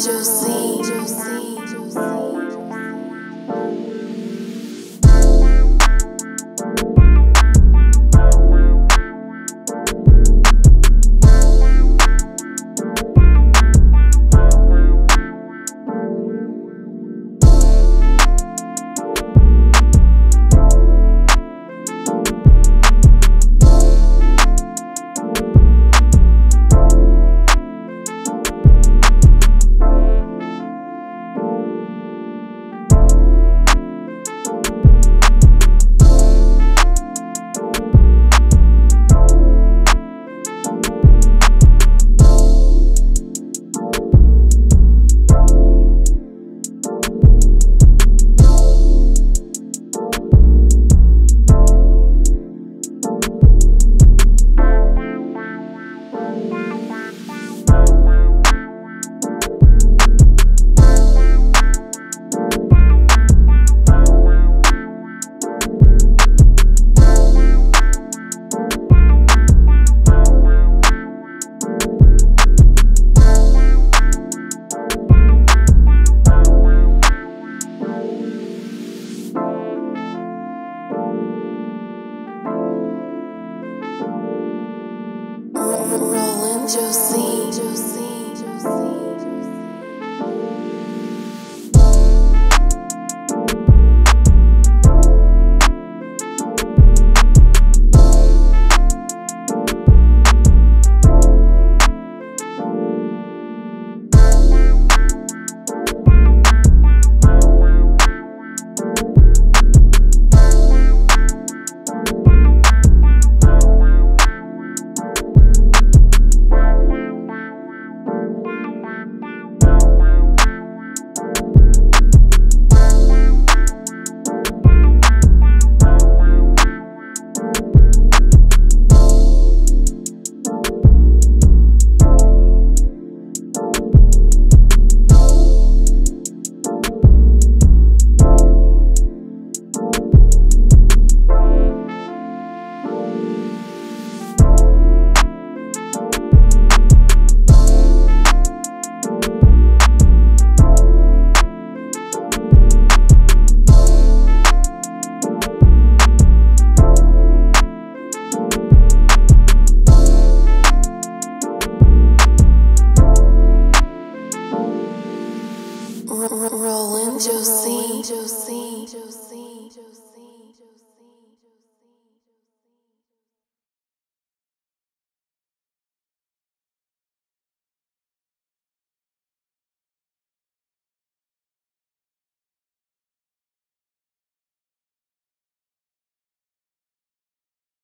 Juicy.